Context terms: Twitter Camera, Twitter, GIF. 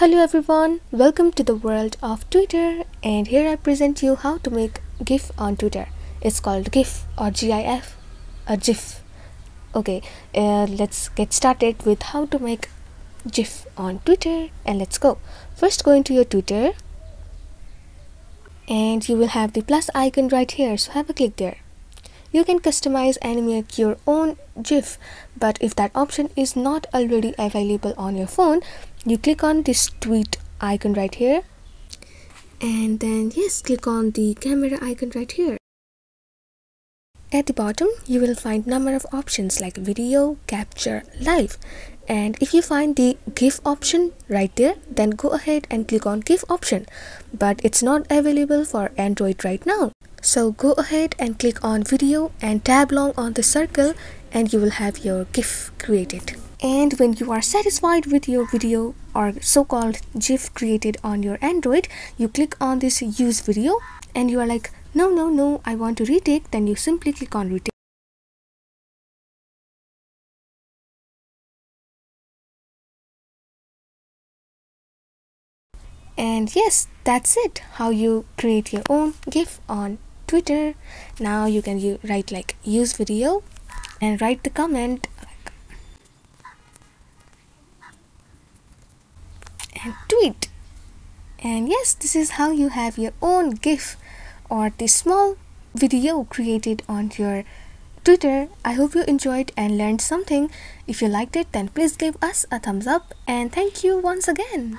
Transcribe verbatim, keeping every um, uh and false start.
Hello everyone, welcome to the world of Twitter, and here I present you how to make GIF on Twitter. It's called GIF or GIF or GIF. Okay, uh, let's get started with how to make GIF on Twitter, and let's go. First go into your Twitter and you will have the plus icon right here, so have a click there. You can customize and make your own GIF, but if that option is not already available on your phone, you click on this tweet icon right here, and then yes, click on the camera icon right here. At the bottom you will find number of options like video, capture, live, and if you find the GIF option right there, then go ahead and click on GIF option, but it's not available for Android right now. So go ahead and click on video and tab long on the circle, and you will have your GIF created. And when you are satisfied with your video or so-called GIF created on your Android, you click on this use video, and you are like, no, no, no, I want to retake, then you simply click on retake. And yes, that's it, how you create your own GIF on Twitter. Now you can you write like use video and write the comment, and tweet. And yes, this is how you have your own GIF or the small video created on your Twitter. I hope you enjoyed and learned something. If you liked it, then please give us a thumbs up, and thank you once again.